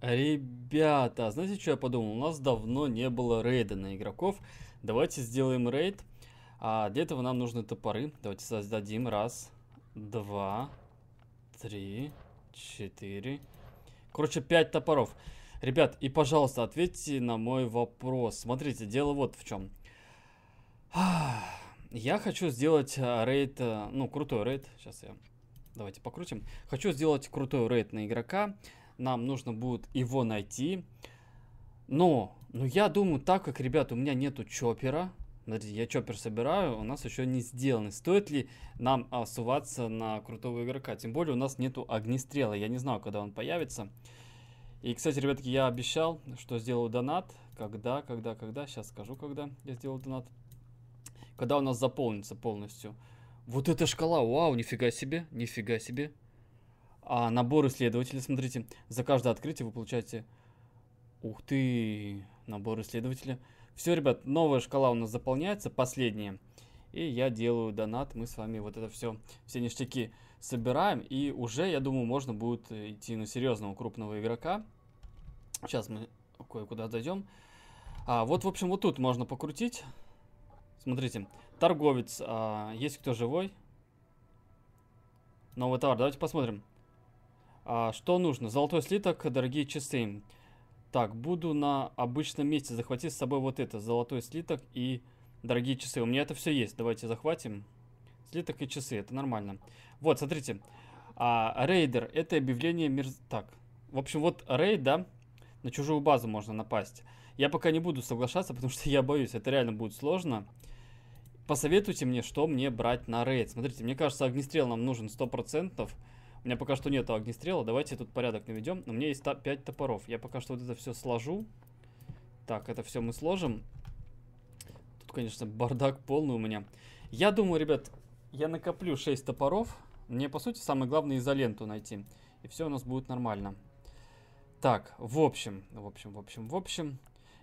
Ребята, знаете, что я подумал? У нас давно не было рейда на игроков. Давайте сделаем рейд. Для этого нам нужны топоры. Давайте создадим. Раз, два, три, четыре. Короче, 5 топоров. Ребят, и, пожалуйста, ответьте на мой вопрос. Смотрите, дело вот в чем. Я хочу сделать рейд, ну, крутой рейд. Сейчас я... Давайте покрутим. Хочу сделать крутой рейд на игрока. Нам нужно будет его найти. Но, ну, я думаю, так как, ребят, у меня нету чоппера. Смотрите, я чоппер собираю, у нас еще не сделаны. Стоит ли нам суваться на крутого игрока? Тем более у нас нету огнестрела. Я не знаю, когда он появится. И, кстати, ребятки, я обещал, что сделаю донат. Когда. Сейчас скажу, когда я сделал донат. Когда у нас заполнится полностью. Вот эта шкала, вау, нифига себе, нифига себе. А набор исследователя, смотрите, за каждое открытие вы получаете... Ух ты, набор исследователя. Все, ребят, новая шкала у нас заполняется, последняя. И я делаю донат, мы с вами вот это все ништяки собираем. И уже, я думаю, можно будет идти на серьезного крупного игрока. Сейчас мы кое-куда дойдем. Вот, в общем, вот тут можно покрутить. Смотрите, торговец, есть кто живой? Новый товар, давайте посмотрим. Что нужно? Золотой слиток, дорогие часы. Так, буду на обычном месте. Захвати с собой вот это, золотой слиток и дорогие часы. У меня это все есть, давайте захватим. Слиток и часы, это нормально. Вот, смотрите, рейдер, это объявление Так, в общем, вот рейд, да? На чужую базу можно напасть. Я пока не буду соглашаться, потому что я боюсь. Это реально будет сложно. Посоветуйте мне, что мне брать на рейд. Смотрите, мне кажется, огнестрел нам нужен 100%. У меня пока что нету огнестрела. Давайте тут порядок наведем. У меня есть 5 топоров. Я пока что вот это все сложу. Так, это все мы сложим. Тут, конечно, бардак полный у меня. Я думаю, ребят, я накоплю 6 топоров. Мне, по сути, самое главное изоленту найти. И все у нас будет нормально. Так, в общем.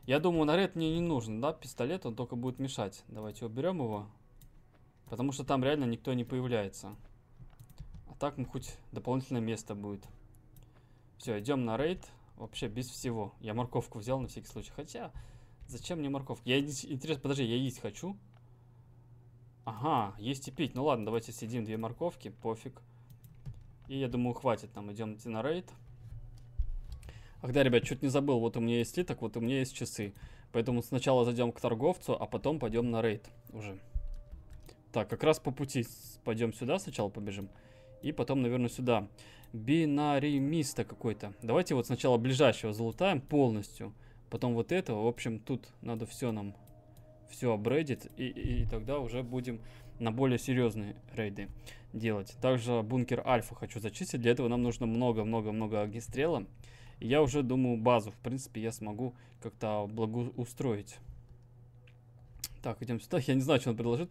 Я думаю, на рейд мне не нужен, да, пистолет, он только будет мешать. Давайте уберем его, потому что там реально никто не появляется. А так, ну, хоть дополнительное место будет. Все, идем на рейд, вообще без всего. Я морковку взял на всякий случай, хотя, зачем мне морковка? Я, интересно, подожди, я есть хочу. Ага, есть и пить, ну ладно, давайте съедим 2 морковки, пофиг. И я думаю, хватит нам, идем на рейд. Ах да, ребят, чуть не забыл, вот у меня есть слиток, вот у меня есть часы. Поэтому сначала зайдем к торговцу, а потом пойдем на рейд уже. Так, как раз по пути пойдем сюда, сначала побежим. И потом, наверное, сюда. Бинаримиста какой-то. Давайте вот сначала ближайшего залутаем полностью. Потом вот этого, в общем, тут надо все нам, все обрейдить. И тогда уже будем на более серьезные рейды делать. Также бункер Альфа хочу зачистить, для этого нам нужно много-много-много огнестрела. Я уже думаю, базу, в принципе, я смогу как-то благоустроить. Так, идем сюда. Я не знаю, что он предложит.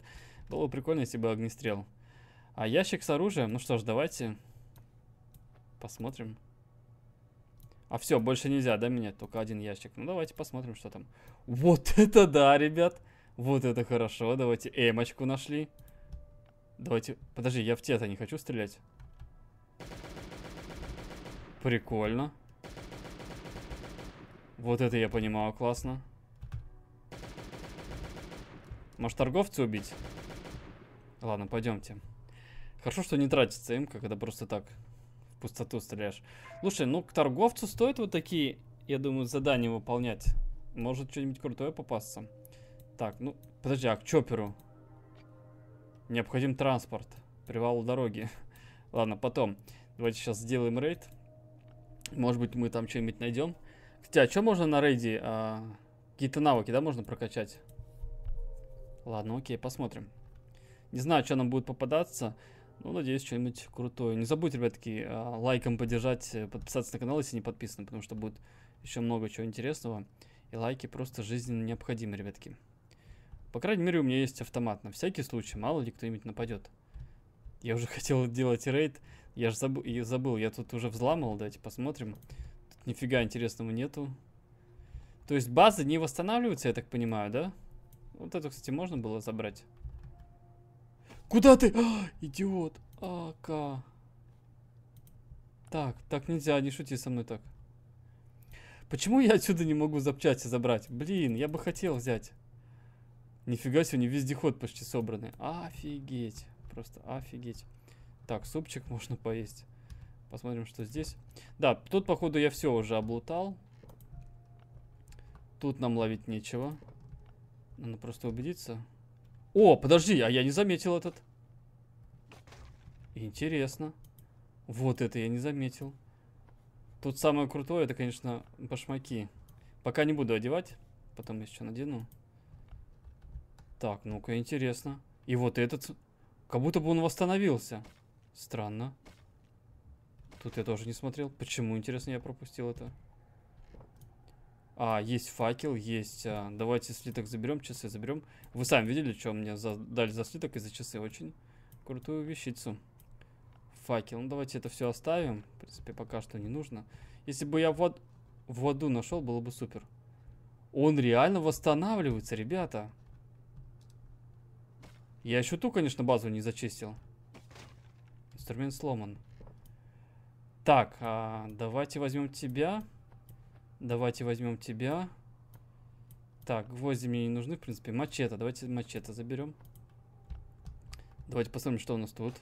Было бы прикольно, если бы огнестрел. А ящик с оружием? Ну что ж, давайте посмотрим. А все, больше нельзя, да, менять? Только один ящик. Ну, давайте посмотрим, что там. Вот это да, ребят! Вот это хорошо. Давайте эмочку нашли. Давайте... Подожди, я в те-то не хочу стрелять. Прикольно. Вот это я понимаю, классно. Может, торговца убить? Ладно, пойдемте. Хорошо, что не тратится им, когда просто так в пустоту стреляешь. Слушай, ну к торговцу стоит вот такие, я думаю, задания выполнять. Может, что-нибудь крутое попасться. Так, ну, подожди, а к чопперу? Необходим транспорт. Привал дороги. Ладно, потом. Давайте сейчас сделаем рейд. Может быть, мы там что-нибудь найдем. Кстати, а что можно на рейде? Какие-то навыки, да, можно прокачать? Ладно, окей, посмотрим. Не знаю, что нам будет попадаться. Ну, надеюсь, что-нибудь крутое. Не забудьте, ребятки, лайком поддержать, подписаться на канал, если не подписаны, потому что будет еще много чего интересного. И лайки просто жизненно необходимы, ребятки. По крайней мере, у меня есть автомат. На всякий случай, мало ли кто-нибудь нападет. Я уже хотел делать рейд. Я же забыл, я тут уже взламывал. Давайте посмотрим. Нифига интересного нету. То есть базы не восстанавливаются, я так понимаю, да? Вот это, кстати, можно было забрать. Куда ты? А, идиот. АК. Так нельзя, не шути со мной так. Почему я отсюда не могу запчасти забрать? Блин, я бы хотел взять. Нифига себе, не вездеход почти собранный. Офигеть. Просто офигеть. Так, супчик можно поесть. Посмотрим, что здесь. Да, тут, походу, я все уже облутал. Тут нам ловить нечего. Надо просто убедиться. О, подожди, а я не заметил этот. Интересно. Вот это я не заметил. Тут самое крутое, это, конечно, башмаки. Пока не буду одевать. Потом еще надену. Так, ну-ка, интересно. И вот этот. Как будто бы он восстановился. Странно. Тут я тоже не смотрел. Почему, интересно, я пропустил это? А, есть факел, есть... давайте слиток заберем, часы заберем. Вы сами видели, что мне дали за слиток и за часы. Очень крутую вещицу. Факел. Ну, давайте это все оставим. В принципе, пока что не нужно. Если бы я в воду нашел, было бы супер. Он реально восстанавливается, ребята. Я еще ту, конечно, базу не зачистил. Инструмент сломан. Так, давайте возьмем тебя. Давайте возьмем тебя. Так, гвозди мне не нужны, в принципе. Мачете. Давайте мачете заберем. Давайте посмотрим, что у нас тут.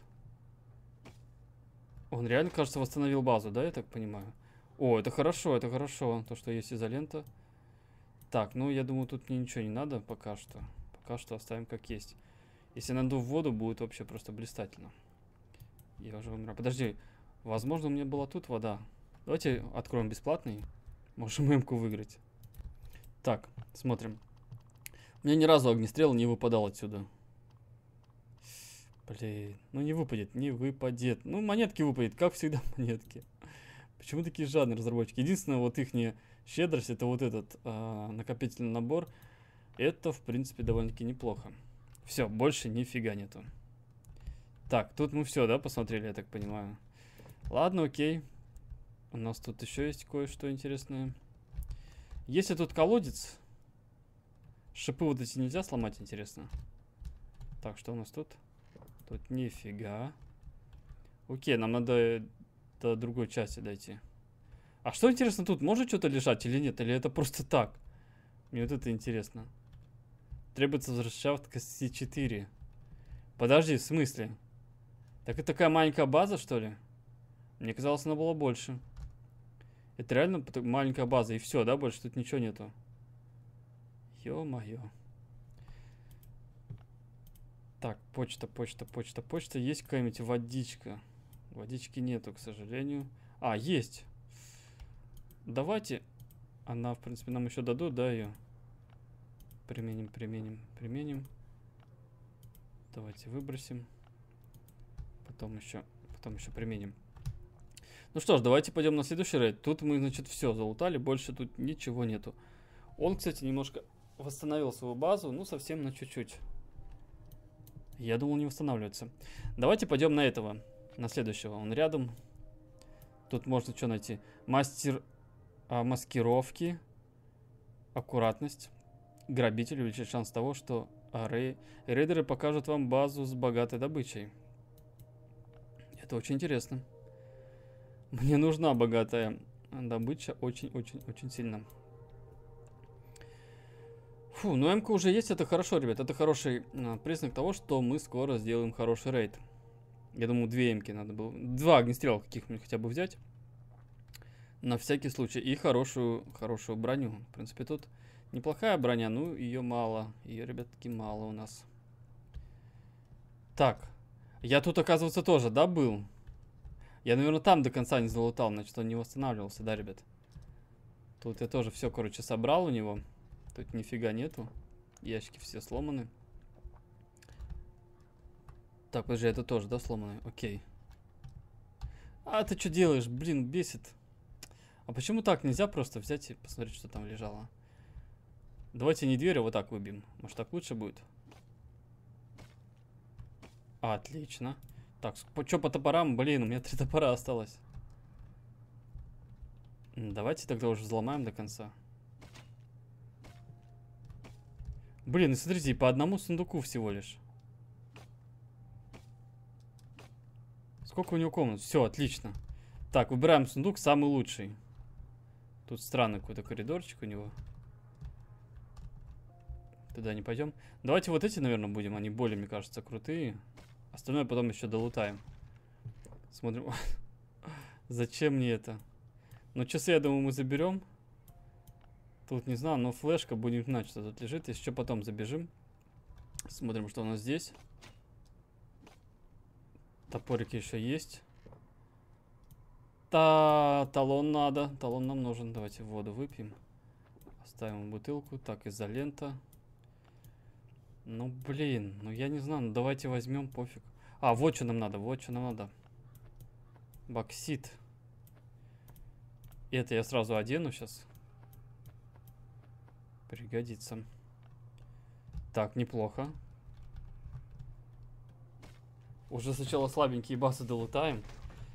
Он реально, кажется, восстановил базу, да, я так понимаю? О, это хорошо, то, что есть изолента. Так, ну, я думаю, тут мне ничего не надо пока что. Пока что оставим как есть. Если найду в воду, будет вообще просто блистательно. Я уже умираю. Подожди, возможно, у меня была тут вода. Давайте откроем бесплатный. Можем эмку выиграть. Так, смотрим. У меня ни разу огнестрел не выпадал отсюда. Блин, ну не выпадет, не выпадет. Ну, монетки выпадет, как всегда, монетки. Почему такие жадные разработчики? Единственное, вот их щедрость, это вот этот накопительный набор. Это, в принципе, довольно-таки неплохо. Все, больше нифига нету. Так, тут мы все, да, посмотрели, я так понимаю. Ладно, окей. У нас тут еще есть кое-что интересное. Если тут колодец. Шипы вот эти нельзя сломать, интересно. Так, что у нас тут? Тут нифига. Окей, нам надо до другой части дойти. А что интересно тут? Может что-то лежать или нет? Или это просто так? Мне вот это интересно. Требуется взрывчатка С4. Подожди, в смысле? Так это такая маленькая база, что ли? Мне казалось, она была больше. Это реально маленькая база. И все, да? Больше тут ничего нету. Ё-моё. Так, почта, почта, почта, почта. Есть какая-нибудь водичка? Водички нету, к сожалению. А, есть. Давайте. Она, в принципе, нам еще дадут, да, ее? Применим, применим, применим. Давайте выбросим. Потом еще применим. Ну что ж, давайте пойдем на следующий рейд. Тут мы, значит, все залутали. Больше тут ничего нету. Он, кстати, немножко восстановил свою базу. Ну, совсем на чуть-чуть. Я думал, не восстанавливается. Давайте пойдем на этого. На следующего. Он рядом. Тут можно что найти? Мастер маскировки. Аккуратность. Грабитель увеличит шанс того, что рейдеры покажут вам базу с богатой добычей. Это очень интересно. Мне нужна богатая добыча очень-очень-очень сильно. Фу, ну эмка уже есть, это хорошо, ребят. Это хороший признак того, что мы скоро сделаем хороший рейд. Я думаю, две эмки надо было. Два огнестрела каких-нибудь хотя бы взять. На всякий случай. И хорошую броню. В принципе, тут... Неплохая броня, ну ее мало. Ее, ребятки, мало у нас. Так. Я тут, оказывается, тоже, да, был? Я, наверное, там до конца не залутал, значит, он не восстанавливался, да, ребят? Тут я тоже все, короче, собрал у него. Тут нифига нету. Ящики все сломаны. Так, подожди, это тоже, да, сломаны? Окей. А ты что делаешь? Блин, бесит. А почему так? Нельзя просто взять и посмотреть, что там лежало. Давайте не дверь, а вот так выбьем. Может, так лучше будет? Отлично. Так, что по топорам? Блин, у меня 3 топора осталось. Давайте тогда уже взломаем до конца. Блин, ну смотрите, по одному сундуку всего лишь. Сколько у него комнат? Все, отлично. Так, выбираем сундук, самый лучший. Тут странный какой-то коридорчик у него. Туда не пойдем. Давайте вот эти, наверное, будем. Они более, мне кажется, крутые. Остальное потом еще долутаем. Смотрим. Зачем мне это? Но часы, я думаю, мы заберем. Тут не знаю, но флешка, будем знать, что тут лежит. Еще потом забежим. Смотрим, что у нас здесь. Топорики еще есть. Талон надо. Талон нам нужен. Давайте воду выпьем. Оставим бутылку. Так, изолента. Ну, блин. Ну, я не знаю. Ну, давайте возьмем. Пофиг. А, вот что нам надо. Вот что нам надо. Боксит. Это я сразу одену сейчас. Пригодится. Так, неплохо. Уже сначала слабенькие басы долутаем.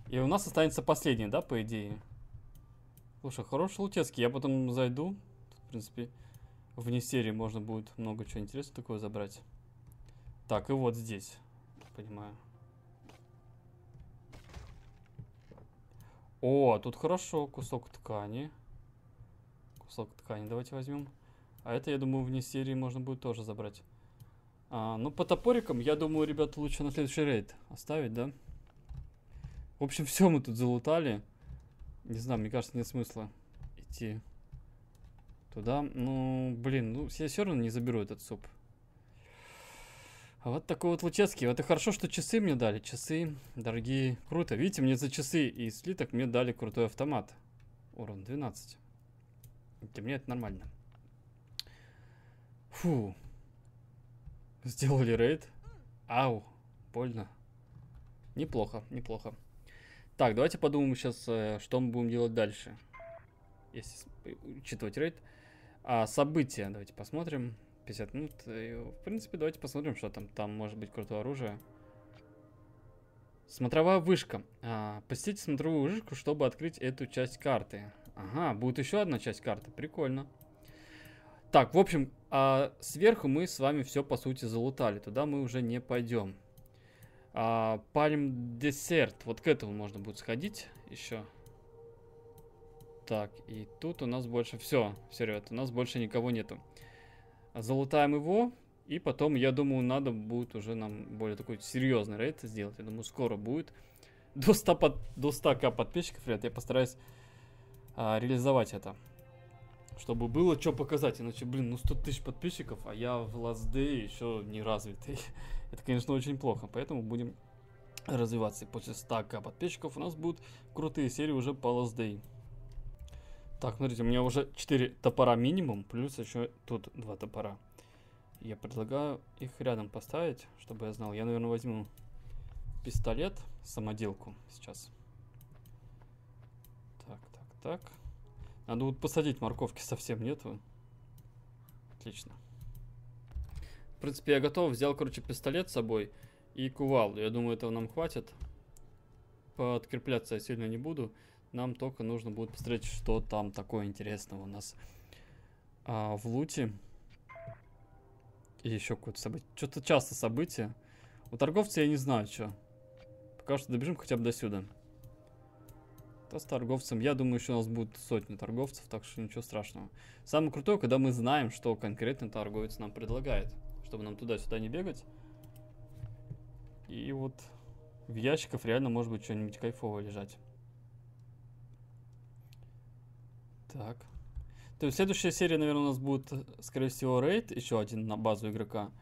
И у нас останется последний, да, по идее? Слушай, хороший лутецкий. Я потом зайду. В принципе, вне серии можно будет много чего интересного такого забрать. Так, и вот здесь. Понимаю. О, тут хорошо. Кусок ткани. Кусок ткани давайте возьмем. А это, я думаю, вне серии можно будет тоже забрать. А, ну, по топорикам, я думаю, ребят, лучше на следующий рейд оставить, да? В общем, все мы тут залутали. Не знаю, мне кажется, нет смысла идти туда. Ну, блин, ну, я все равно не заберу этот суп. А вот такой вот лучецкий. Вот и хорошо, что часы мне дали. Часы дорогие. Круто. Видите, мне за часы и слиток мне дали крутой автомат. Урон 12. Для меня это нормально. Фу. Сделали рейд. Ау, больно. Неплохо, неплохо. Так, давайте подумаем сейчас, что мы будем делать дальше. Если учитывать рейд. А, события, давайте посмотрим. 50 минут. И, в принципе, давайте посмотрим, что там. Там может быть крутое оружие. Смотровая вышка. А, посетите смотровую вышку, чтобы открыть эту часть карты. Ага, будет еще одна часть карты. Прикольно. Так, в общем, сверху мы с вами все, по сути, залутали. Туда мы уже не пойдем. Пальм десерт. Вот к этому можно будет сходить еще. Так, и тут у нас больше... Все, все, ребят, у нас больше никого нету. Залутаем его. И потом, я думаю, надо будет уже нам более такой серьезный рейд сделать. Я думаю, скоро будет. До 100к подписчиков, ребят, я постараюсь реализовать это. Чтобы было что показать, иначе, блин, ну 100 тысяч подписчиков, а я в Last Day еще не развитый. Это, конечно, очень плохо, поэтому будем развиваться. И после 100к подписчиков у нас будут крутые серии уже по Last Day. Так, смотрите, у меня уже 4 топора минимум, плюс еще тут 2 топора. Я предлагаю их рядом поставить, чтобы я знал. Я, наверное, возьму пистолет, самоделку сейчас. Так, так, так. Надо вот посадить, морковки совсем нету. Отлично. В принципе, я готов. Взял, короче, пистолет с собой и кувалду. Я думаю, этого нам хватит. Подкрепляться я сильно не буду. Нам только нужно будет посмотреть, что там такое интересного у нас в луте. И еще какое-то событие. Что-то часто события. У торговца я не знаю, что. Пока что добежим хотя бы до сюда. То с торговцем, я думаю, еще у нас будет сотни торговцев, так что ничего страшного. Самое крутое, когда мы знаем, что конкретно торговец нам предлагает, чтобы нам туда-сюда не бегать. И вот в ящиках реально может быть что-нибудь кайфовое лежать. Так. То есть следующая серия, наверное, у нас будет, скорее всего, рейд, еще один на базу игрока.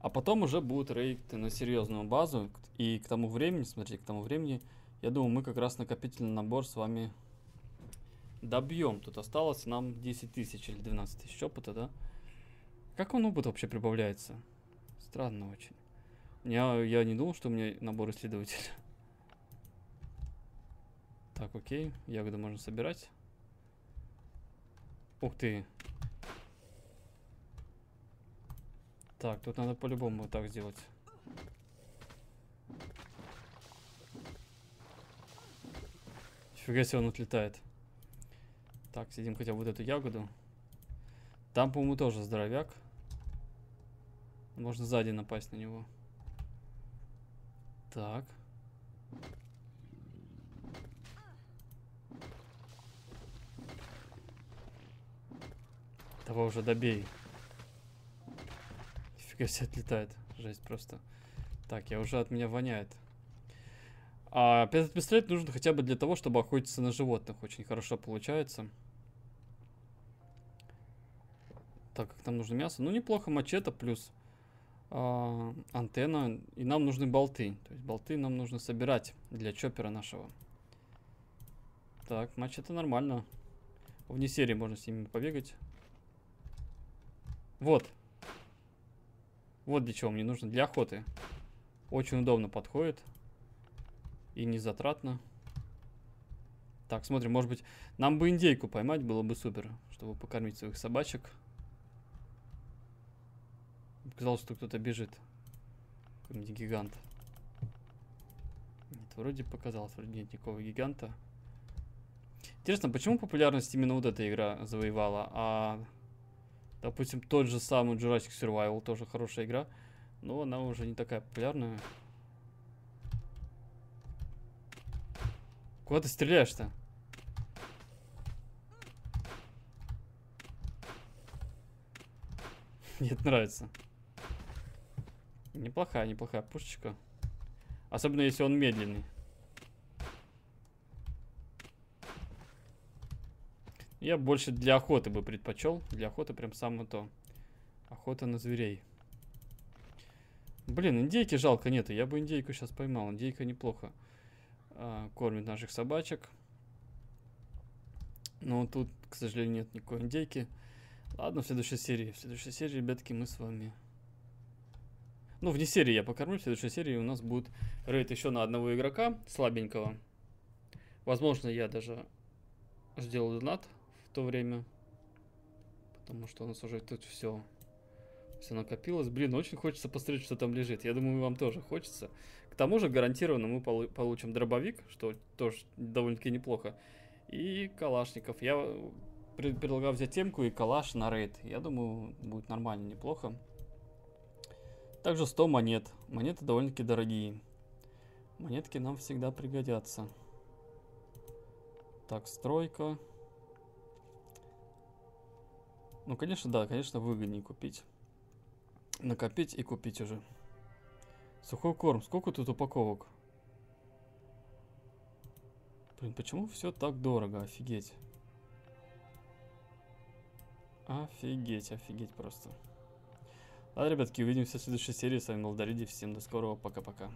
А потом уже будут рейды на серьезную базу. И к тому времени, смотрите, к тому времени... Я думаю, мы как раз накопительный набор с вами добьем. Тут осталось нам 10 тысяч или 12 тысяч опыта, да? Как он опыт вообще прибавляется? Странно очень. Я не думал, что у меня набор исследователя. Так, окей. Ягоды можно собирать. Ух ты. Так, тут надо по-любому вот так сделать. Фига себе, он отлетает. Так, сидим хотя бы вот эту ягоду. Там, по-моему, тоже здоровяк. Можно сзади напасть на него. Так. Того уже добей. Нифига себе отлетает. Жесть просто. Так, я уже, от меня воняет. А этот пистолет нужен хотя бы для того, чтобы охотиться на животных. Очень хорошо получается. Так, как нам нужно мясо. Ну, неплохо, мачете плюс антенна. И нам нужны болты. То есть болты нам нужно собирать для чоппера нашего. Так, мачете нормально. Вне серии можно с ними побегать. Вот. Вот для чего мне нужно. Для охоты. Очень удобно подходит. И не затратно. Так, смотрим, может быть, нам бы индейку поймать, было бы супер, чтобы покормить своих собачек. Казалось, что кто-то бежит. Какой-нибудь гигант. Нет, вроде показалось, вроде нет никакого гиганта. Интересно, почему популярность именно вот эта игра завоевала, а, допустим, тот же самый Jurassic Survival, тоже хорошая игра, но она уже не такая популярная. Куда ты стреляешь-то? Нет, нравится. Неплохая, неплохая пушечка. Особенно, если он медленный. Я больше для охоты бы предпочел. Для охоты прям самое то. Охота на зверей. Блин, индейки жалко нету. Я бы индейку сейчас поймал. Индейка неплохо кормит наших собачек. Но тут, к сожалению, нет никакой индейки. Ладно, в следующей серии. В следующей серии, ребятки, мы с вами... Ну, вне серии я покормлю. В следующей серии у нас будет рейд еще на одного игрока слабенького. Возможно, я даже сделал донат в то время. Потому что у нас уже тут все накопилось. Блин, очень хочется посмотреть, что там лежит. Я думаю, вам тоже хочется. К тому же, гарантированно мы получим дробовик, что тоже довольно-таки неплохо. И калашников. Я предлагал взять темку и калаш на рейд. Я думаю, будет нормально, неплохо. Также 100 монет. Монеты довольно-таки дорогие. Монетки нам всегда пригодятся. Так, стройка. Ну, конечно, да, конечно, выгоднее купить. Накопить и купить уже. Сухой корм. Сколько тут упаковок? Блин, почему все так дорого? Офигеть. Офигеть, офигеть просто. Ладно, ребятки, увидимся в следующей серии. С вами был DarRidi. Всем до скорого. Пока-пока.